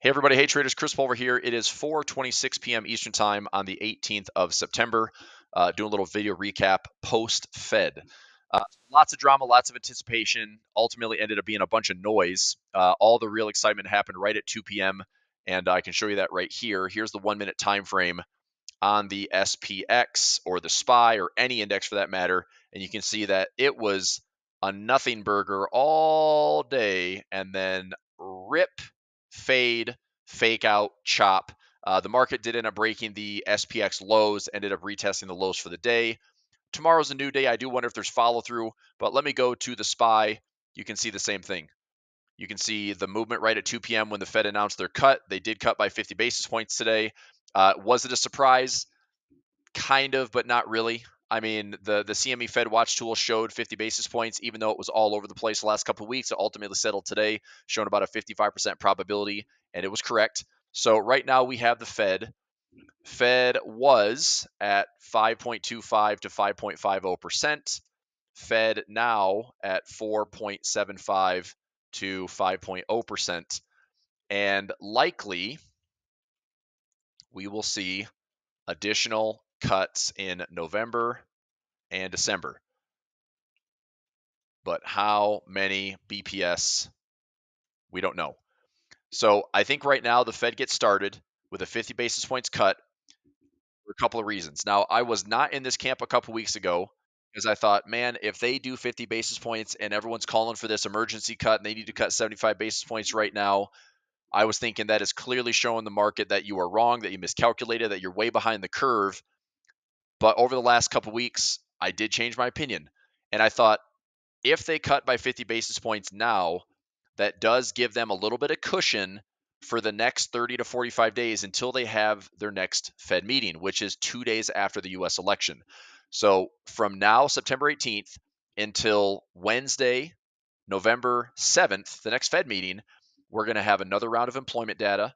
Hey everybody, hey traders, Chris Pulver here. It is 4:26 p.m. Eastern Time on the 18th of September. Doing a little video recap post-Fed. Lots of drama, lots of anticipation. Ultimately ended up being a bunch of noise. All the real excitement happened right at 2 p.m. and I can show you that right here. Here's the 1-minute time frame on the SPX or the SPY or any index for that matter. And you can see that it was a nothing burger all day and then rip, fade, fake out, chop. The market did end up breaking the SPX lows, ended up retesting the lows for the day. Tomorrow's a new day. I do wonder if there's follow through, but let me go to the SPY. You can see the same thing. You can see the movement right at 2 p.m. when the Fed announced their cut. They did cut by 50 basis points today. Was it a surprise? Kind of, but not really. I mean, the CME Fed watch tool showed 50 basis points, even though it was all over the place the last couple of weeks. It ultimately settled today, showing about a 55% probability, and it was correct. So right now we have the Fed. Fed was at 5.25 to 5.50%. Fed now at 4.75 to 5.0%. And likely we will see additional cuts in November and December. But how many BPS? We don't know. So I think right now the Fed gets started with a 50 basis points cut for a couple of reasons. Now, I was not in this camp a couple weeks ago because I thought, man, if they do 50 basis points and everyone's calling for this emergency cut and they need to cut 75 basis points right now, I was thinking that is clearly showing the market that you are wrong, that you miscalculated, that you're way behind the curve. But over the last couple of weeks, I did change my opinion. And I thought if they cut by 50 basis points now, that does give them a little bit of cushion for the next 30 to 45 days until they have their next Fed meeting, which is 2 days after the U.S. election. So from now, September 18th, until Wednesday, November 7th, the next Fed meeting, we're going to have another round of employment data.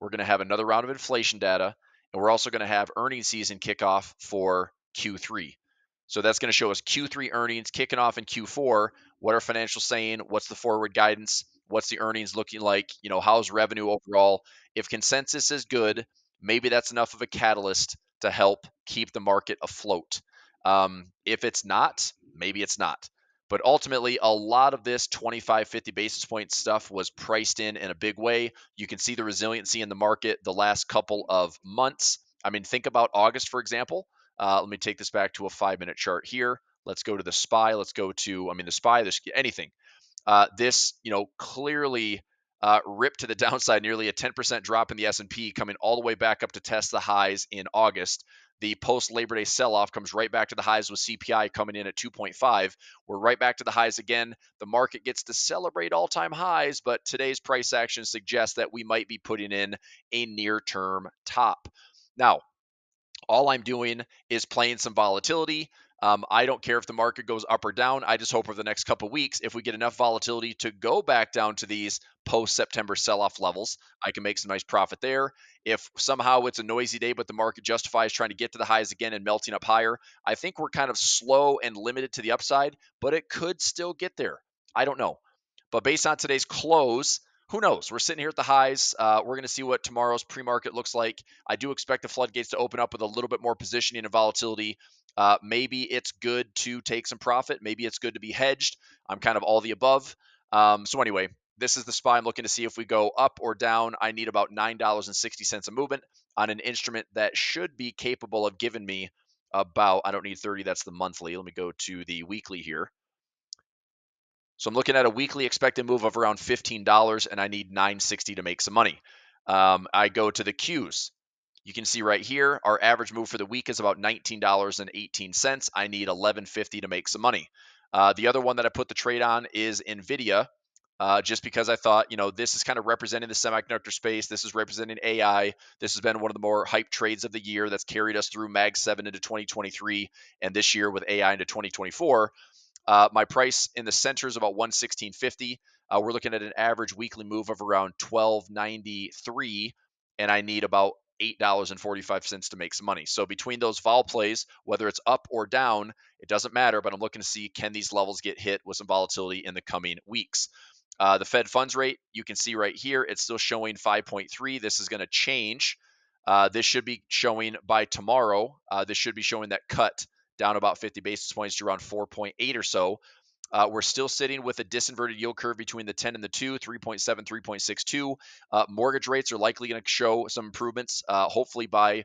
We're going to have another round of inflation data. And we're also going to have earnings season kickoff for Q3. So that's going to show us Q3 earnings kicking off in Q4. What are financials saying? What's the forward guidance? What's the earnings looking like? You know, how's revenue overall? If consensus is good, maybe that's enough of a catalyst to help keep the market afloat. If it's not, maybe it's not. But ultimately, a lot of this 25, 50 basis point stuff was priced in a big way. You can see the resiliency in the market the last couple of months. I mean, think about August, for example. Let me take this back to a 5-minute chart here. Let's go to the SPY. Let's go to, I mean, the SPY, there's anything. This, you know, clearly ripped to the downside, nearly a 10% drop in the S&P, coming all the way back up to test the highs in August. The post-Labor Day sell-off comes right back to the highs with CPI coming in at 2.5. We're right back to the highs again. The market gets to celebrate all-time highs, but today's price action suggests that we might be putting in a near-term top. Now, all I'm doing is playing some volatility. I don't care if the market goes up or down. I just hope over the next couple of weeks, if we get enough volatility to go back down to these post-September sell-off levels, I can make some nice profit there. If somehow it's a noisy day, but the market justifies trying to get to the highs again and melting up higher, I think we're kind of slow and limited to the upside, but it could still get there. I don't know. But based on today's close, who knows? We're sitting here at the highs. We're going to see what tomorrow's pre-market looks like. I do expect the floodgates to open up with a little bit more positioning and volatility. Maybe it's good to take some profit. Maybe it's good to be hedged. I'm kind of all the above. So anyway, this is the SPY. I'm looking to see if we go up or down. I need about $9.60 a movement on an instrument that should be capable of giving me about, I don't need 30. That's the monthly. Let me go to the weekly here. So I'm looking at a weekly expected move of around $15, and I need $9.60 to make some money. I go to the Qs. You can see right here, our average move for the week is about $19.18. I need $11.50 to make some money. The other one that I put the trade on is NVIDIA, just because I thought, you know, this is kind of representing the semiconductor space. This is representing AI. This has been one of the more hyped trades of the year that's carried us through Mag 7 into 2023, and this year with AI into 2024. My price in the center is about $116.50. We're looking at an average weekly move of around $12.93, and I need about $8.45 to make some money. So between those vol plays, whether it's up or down, it doesn't matter, but I'm looking to see, can these levels get hit with some volatility in the coming weeks? The Fed funds rate, you can see right here, it's still showing 5.3. This is going to change. This should be showing by tomorrow. This should be showing that cut down about 50 basis points to around 4.8 or so. We're still sitting with a disinverted yield curve between the 10 and the 2, 3.7, 3.62. Mortgage rates are likely going to show some improvements, hopefully by,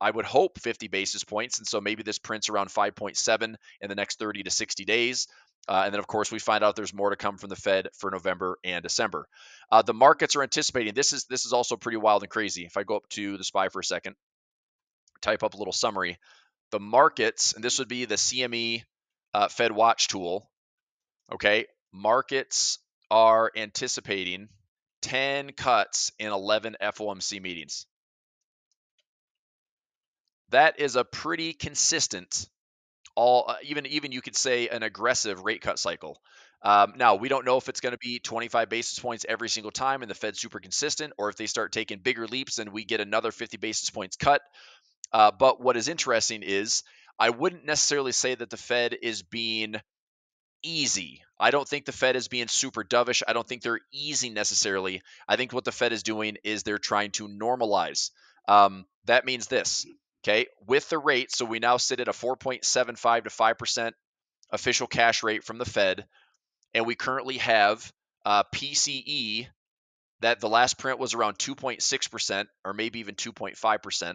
I would hope 50 basis points. And so maybe this prints around 5.7 in the next 30 to 60 days. And then, of course, we find out there's more to come from the Fed for November and December. The markets are anticipating. This is also pretty wild and crazy. If I go up to the SPY for a second, type up a little summary. The markets, and this would be the CME Fed watch tool. Okay, markets are anticipating 10 cuts in 11 FOMC meetings. That is a pretty consistent, even you could say an aggressive rate cut cycle. Now, we don't know if it's going to be 25 basis points every single time and the Fed's super consistent, or if they start taking bigger leaps and we get another 50 basis points cut. But what is interesting is I wouldn't necessarily say that the Fed is being easy. I don't think the Fed is being super dovish. I don't think they're easy necessarily. I think what the Fed is doing is they're trying to normalize. That means this. Okay, with the rate, so we now sit at a 4.75 to 5% official cash rate from the Fed, and we currently have PCE that the last print was around 2.6% or maybe even 2.5%,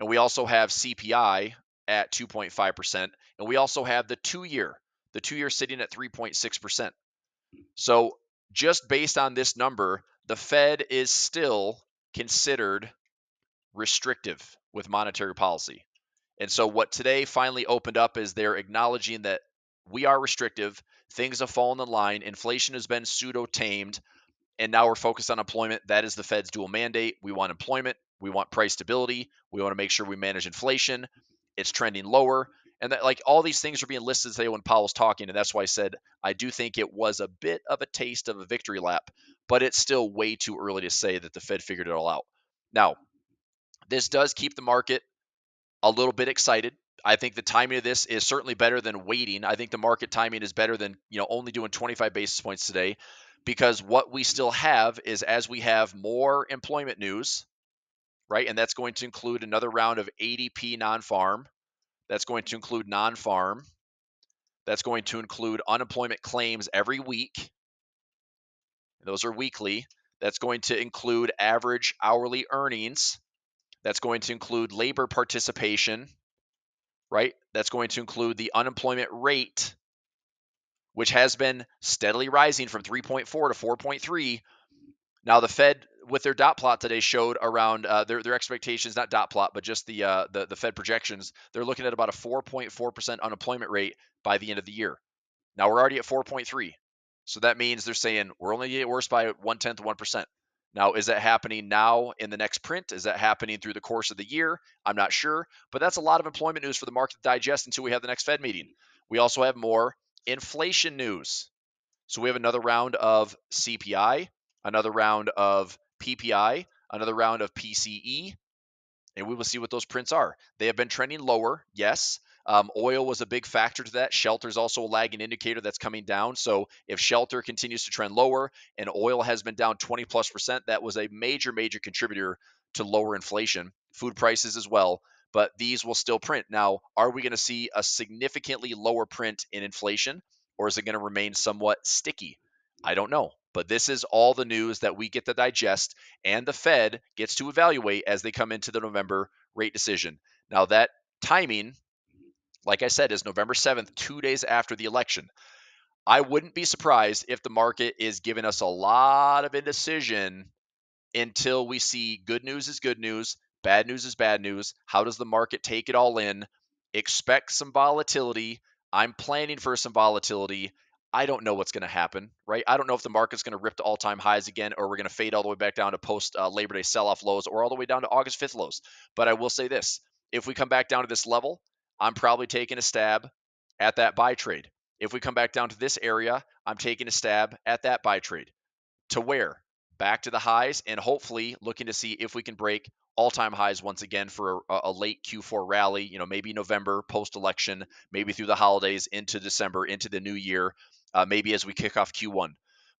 and we also have CPI at 2.5%, and we also have the two-year sitting at 3.6%. So just based on this number, the Fed is still considered restrictive with monetary policy. And so what today finally opened up is they're acknowledging that we are restrictive, things have fallen in line, inflation has been pseudo-tamed, and now we're focused on employment. That is the Fed's dual mandate. We want employment, we want price stability, we want to make sure we manage inflation. It's trending lower. And that, like, all these things are being listed today when Powell's talking, and that's why I said I do think it was a bit of a taste of a victory lap, but it's still way too early to say that the Fed figured it all out. Now, this does keep the market a little bit excited. I think the timing of this is certainly better than waiting. I think the market timing is better than, only doing 25 basis points today, because what we still have is, as we have more employment news, right? And that's going to include another round of ADP non-farm. That's going to include non-farm. That's going to include unemployment claims every week. Those are weekly. That's going to include average hourly earnings. That's going to include labor participation, right? That's going to include the unemployment rate, which has been steadily rising from 3.4 to 4.3. Now, the Fed, with their dot plot today, showed around their expectations, not dot plot, but just the Fed projections. They're looking at about a 4.4% unemployment rate by the end of the year. Now, we're already at 4.3. So that means they're saying we're only going to get worse by 0.1%. Now, is that happening now in the next print? Is that happening through the course of the year? I'm not sure, but that's a lot of employment news for the market to digest until we have the next Fed meeting. We also have more inflation news. So we have another round of CPI, another round of PPI, another round of PCE, and we will see what those prints are. They have been trending lower, yes. Oil was a big factor to that. Shelter is also a lagging indicator that's coming down. So if shelter continues to trend lower and oil has been down 20+%, that was a major, major contributor to lower inflation, food prices as well. But these will still print. Now, are we going to see a significantly lower print in inflation, or is it going to remain somewhat sticky? I don't know. But this is all the news that we get to digest and the Fed gets to evaluate as they come into the November rate decision. Now, that timing, like I said, is November 7th, 2 days after the election. I wouldn't be surprised if the market is giving us a lot of indecision until we see good news is good news, bad news is bad news. How does the market take it all in? Expect some volatility. I'm planning for some volatility. I don't know what's going to happen, right? I don't know if the market's going to rip to all-time highs again, or we're going to fade all the way back down to post-Labor Day sell-off lows, or all the way down to August 5th lows. But I will say this. If we come back down to this level, I'm probably taking a stab at that buy trade. If we come back down to this area, I'm taking a stab at that buy trade. To where? Back to the highs, and hopefully looking to see if we can break all-time highs once again for a late Q4 rally, maybe November, post-election, maybe through the holidays, into December, into the new year. maybe as we kick off Q1.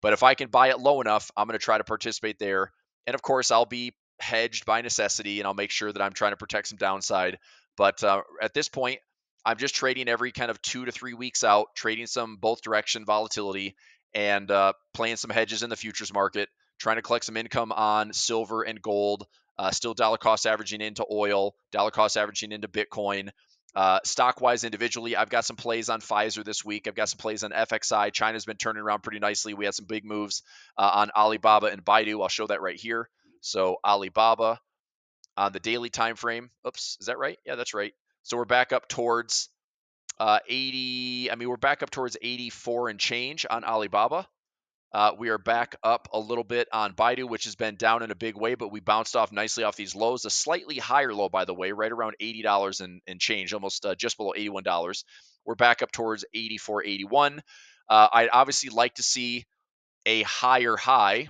But if I can buy it low enough, I'm going to try to participate there. And of course, I'll be hedged by necessity, and I'll make sure that I'm trying to protect some downside. But at this point, I'm just trading every kind of 2 to 3 weeks out, trading some both direction volatility and playing some hedges in the futures market, trying to collect some income on silver and gold, still dollar cost averaging into oil, dollar cost averaging into Bitcoin. Stock-wise individually, I've got some plays on Pfizer this week. I've got some plays on FXI. China's been turning around pretty nicely. We had some big moves on Alibaba and Baidu. I'll show that right here. So Alibaba on the daily time frame. Oops, is that right? Yeah, that's right. So we're back up towards 84 and change on Alibaba. We are back up a little bit on Baidu, which has been down in a big way, but we bounced off nicely off these lows. A slightly higher low, by the way, right around $80 and change, almost just below $81. We're back up towards 84, 81. I'd obviously like to see a higher high,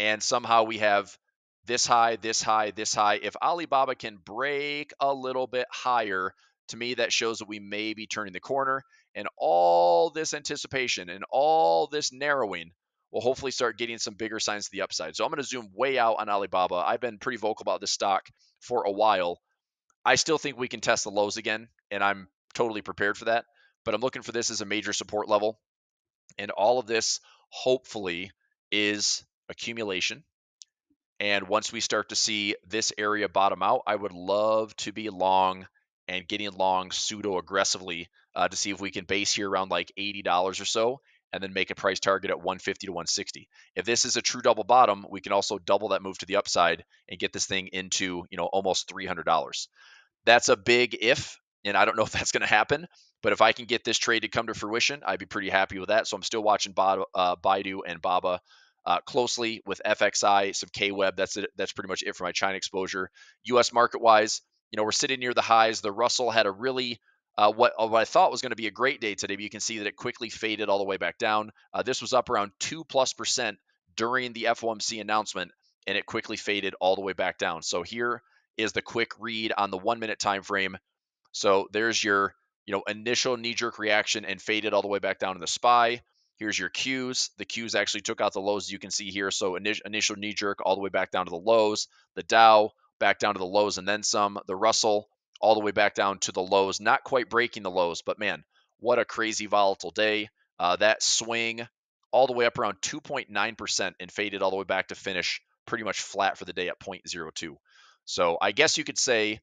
and somehow we have this high, this high, this high. If Alibaba can break a little bit higher, to me, that shows that we may be turning the corner, and all this anticipation and all this narrowing will hopefully start getting some bigger signs to the upside. So I'm going to zoom way out on Alibaba. I've been pretty vocal about this stock for a while. I still think we can test the lows again, and I'm totally prepared for that, but I'm looking for this as a major support level, and all of this hopefully is accumulation. And once we start to see this area bottom out, I would love to be long and getting long pseudo-aggressively to see if we can base here around like $80 or so, and then make a price target at 150 to 160. If this is a true double bottom, we can also double that move to the upside and get this thing into, you know, almost $300. That's a big if, and I don't know if that's going to happen, but if I can get this trade to come to fruition, I'd be pretty happy with that. So I'm still watching Baidu and Baba closely with FXI, some K-Web. That's it. That's pretty much it for my China exposure. U.S. market-wise, you know, we're sitting near the highs. The Russell had a really, what I thought was going to be a great day today, but you can see that it quickly faded all the way back down. This was up around 2+% during the FOMC announcement, and it quickly faded all the way back down. So here is the quick read on the 1 minute time frame. So there's your, you know, initial knee-jerk reaction and faded all the way back down in the SPY. Here's your Qs. The Qs actually took out the lows you can see here. So initial knee-jerk all the way back down to the lows. The Dow back down to the lows and then some. The Russell all the way back down to the lows, not quite breaking the lows, but man, what a crazy volatile day. That swing all the way up around 2.9% and faded all the way back to finish pretty much flat for the day at 0.02. So I guess you could say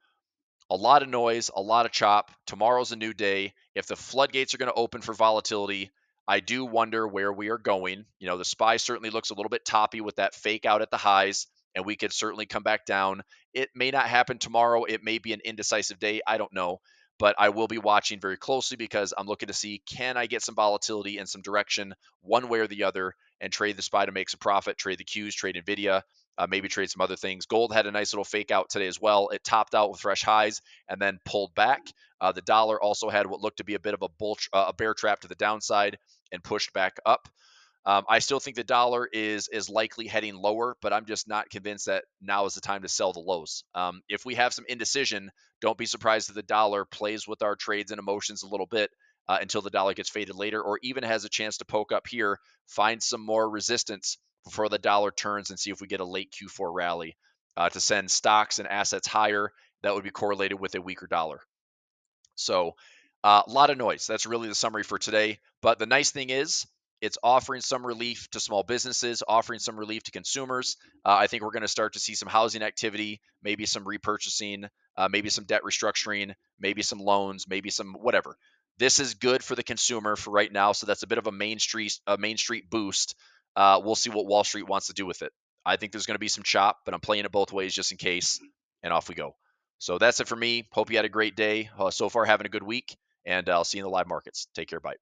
a lot of noise, a lot of chop. Tomorrow's a new day. If the floodgates are going to open for volatility, I do wonder where we are going. You know, the SPY certainly looks a little bit toppy with that fake out at the highs, and we could certainly come back down. It may not happen tomorrow. It may be an indecisive day. I don't know, but I will be watching very closely because I'm looking to see, can I get some volatility and some direction one way or the other and trade the SPY to make some profit, trade the Qs, trade NVIDIA, maybe trade some other things. Gold had a nice little fake out today as well. It topped out with fresh highs and then pulled back. The dollar also had what looked to be a bit of a bear trap to the downside and pushed back up. I still think the dollar is likely heading lower, but I'm just not convinced that now is the time to sell the lows. If we have some indecision, don't be surprised if the dollar plays with our trades and emotions a little bit until the dollar gets faded later, or even has a chance to poke up here, find some more resistance before the dollar turns, and see if we get a late Q4 rally to send stocks and assets higher. That would be correlated with a weaker dollar. So a lot of noise. That's really the summary for today. But the nice thing is, it's offering some relief to small businesses, offering some relief to consumers. I think we're going to start to see some housing activity, maybe some repurchasing, maybe some debt restructuring, maybe some loans, maybe some whatever. This is good for the consumer for right now, so that's a bit of a Main Street boost. We'll see what Wall Street wants to do with it. I think there's going to be some chop, but I'm playing it both ways just in case, and off we go. So that's it for me. Hope you had a great day. So far, having a good week, and I'll see you in the live markets. Take care. Bye.